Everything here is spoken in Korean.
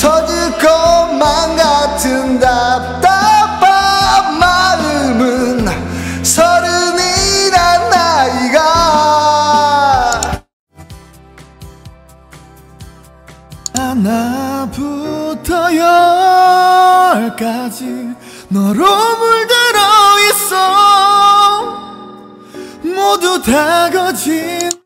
터질 것만 같은 답답한 마음은 서른이란 나이가 하나부터 열까지 너로 물들어 있어 모두 다 거짓